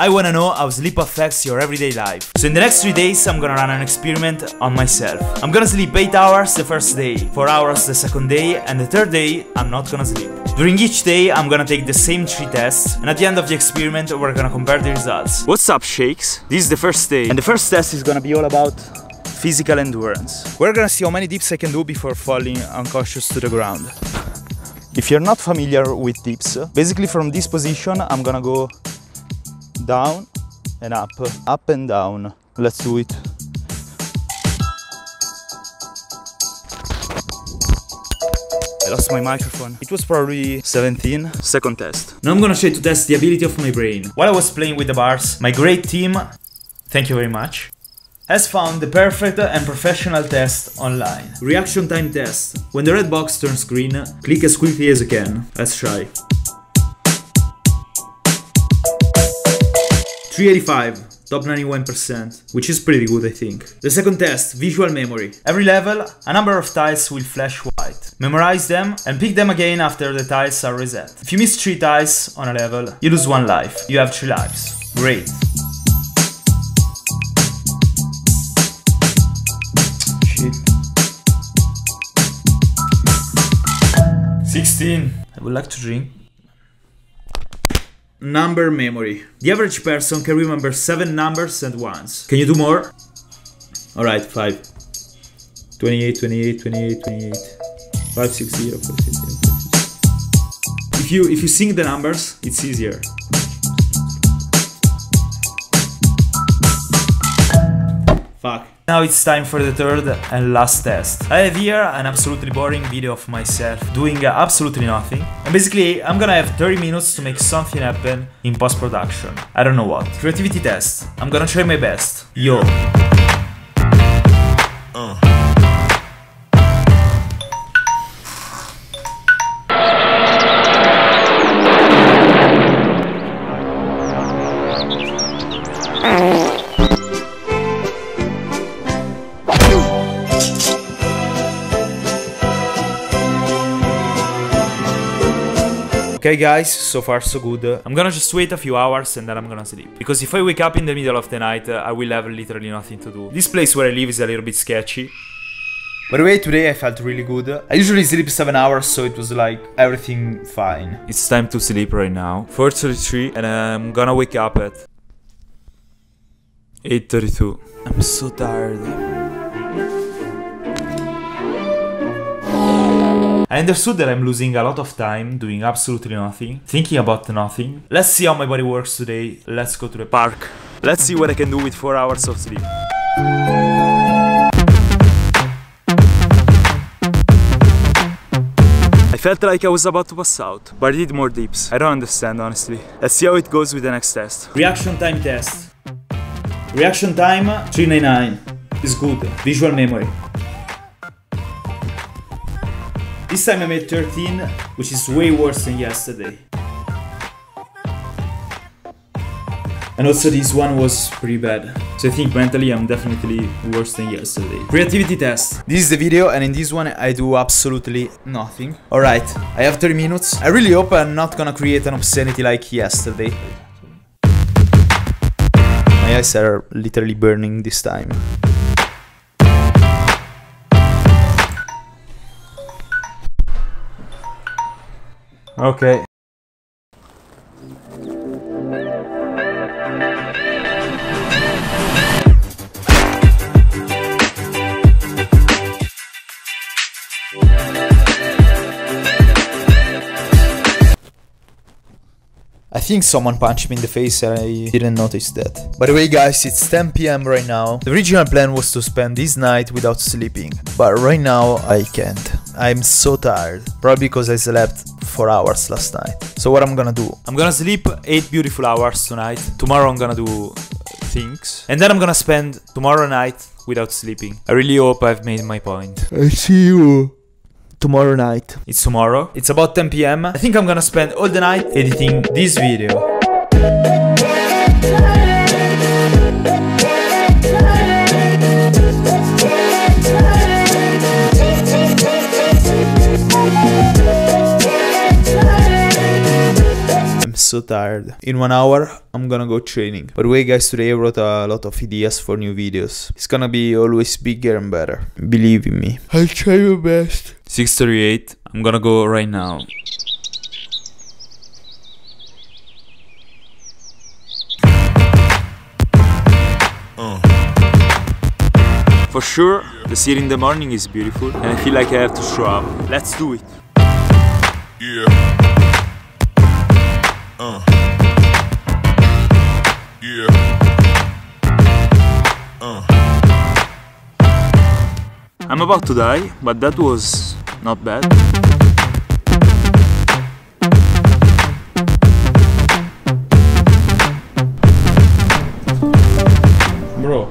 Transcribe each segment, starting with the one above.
I wanna know how sleep affects your everyday life. So in the next 3 days I'm gonna run an experiment on myself. I'm gonna sleep 8 hours the first day, 4 hours the second day, and the third day I'm not gonna sleep. During each day I'm gonna take the same 3 tests, and at the end of the experiment we're gonna compare the results. What's up, Shakes? This is the first day, and the first test is gonna be all about physical endurance. We're gonna see how many dips I can do before falling unconscious to the ground. If you're not familiar with dips, basically from this position I'm gonna go down and up, up and down. Let's do it. I lost my microphone. It was probably 17. Second test. Now I'm gonna try to test the ability of my brain. While I was playing with the bars, my great team, thank you very much, has found the perfect and professional test online. Reaction time test. When the red box turns green, click as quickly as you can. Let's try. 385, top 91%, which is pretty good, I think. The second test, visual memory. Every level, a number of tiles will flash white. Memorize them and pick them again after the tiles are reset. If you miss 3 tiles on a level, you lose 1 life. You have 3 lives. Great. Shit. 16. I would like to drink. Number memory. The average person can remember 7 numbers at once. Can you do more? Alright, 5. 28, 28, 28, 28. 5, 6, 0, 4, 6, 0, 4, 6. If you sing the numbers, it's easier. 5. Now it's time for the third and last test. I have here an absolutely boring video of myself doing absolutely nothing. And basically, I'm gonna have 30 minutes to make something happen in post-production. I don't know what. Creativity test. I'm gonna try my best. Yo. Okay guys, so far so good. I'm gonna just wait a few hours and then I'm gonna sleep. Because if I wake up in the middle of the night, I will have literally nothing to do. This place where I live is a little bit sketchy. By the way, today I felt really good. I usually sleep 7 hours, so it was like everything fine. It's time to sleep right now. 4:33 and I'm gonna wake up at 8:32. I'm so tired. I understood that I'm losing a lot of time doing absolutely nothing, thinking about nothing. Let's see how my body works today. Let's go to the park. Let's see what I can do with 4 hours of sleep. I felt like I was about to pass out, but I did more dips. I don't understand, honestly. Let's see how it goes with the next test. Reaction time test. Reaction time 399. It's good. Visual memory. This time I made 13, which is way worse than yesterday. And also this one was pretty bad. So I think mentally I'm definitely worse than yesterday. Creativity test. This is the video, and in this one I do absolutely nothing. Alright, I have 30 minutes. I really hope I'm not gonna create an obscenity like yesterday. My eyes are literally burning this time. Okay. I think someone punched me in the face and I didn't notice that. By the way guys, it's 10 PM right now. The original plan was to spend this night without sleeping, but right now I can't. I'm so tired, probably because I slept 4 hours last night. So what I'm gonna do? I'm gonna sleep 8 beautiful hours tonight. Tomorrow I'm gonna do things. And then I'm gonna spend tomorrow night without sleeping. I really hope I've made my point. I see you tomorrow night. It's tomorrow. It's about 10 PM. I think I'm gonna spend all the night editing this video. so tired. In 1 hour, I'm gonna go training. By the way, guys, today I wrote a lot of ideas for new videos. It's gonna be always bigger and better. Believe in me. I'll try my best. 6:38. I'm gonna go right now. For sure, the city in the morning is beautiful, and I feel like I have to show up. Let's do it! I'm about to die, but that was not bad. Bro.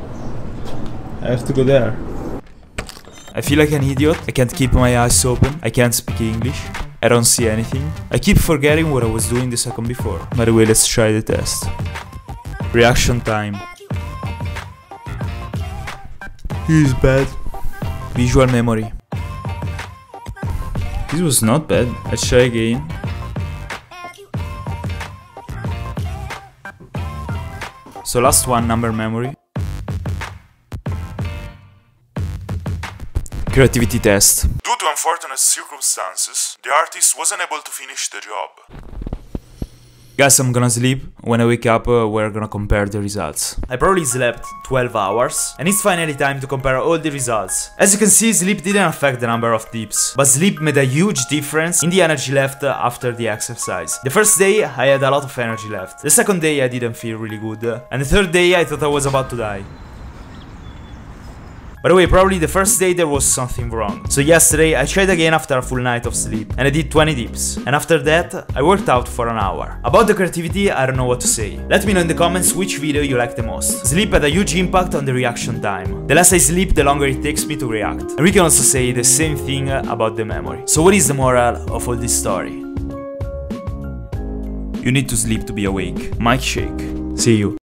I have to go there. I feel like an idiot. I can't keep my eyes open. I can't speak English. I don't see anything. I keep forgetting what I was doing the second before. By the way, let's try the test. Reaction time. He's bad. Visual memory. This was not bad. Let's try again. So last one, number memory. Creativity test. Due to unfortunate circumstances, the artist wasn't able to finish the job. Guys, I'm gonna sleep. When I wake up, we're gonna compare the results. I probably slept 12 hours, and it's finally time to compare all the results. As you can see, sleep didn't affect the number of dips, but sleep made a huge difference in the energy left after the exercise. The first day, I had a lot of energy left. The second day, I didn't feel really good. And the third day, I thought I was about to die. By the way, probably the first day there was something wrong. So yesterday I tried again after a full night of sleep, and I did 20 dips. And after that, I worked out for an hour. About the creativity, I don't know what to say. Let me know in the comments which video you like the most. Sleep had a huge impact on the reaction time. The less I sleep, the longer it takes me to react. And we can also say the same thing about the memory. So what is the moral of all this story? You need to sleep to be awake. Mike Shake. See you.